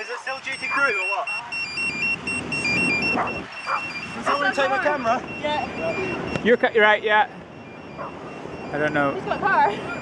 Is it still duty crew or what? Did someone take my camera? Yeah. You're right, yeah. I don't know. He's got a car.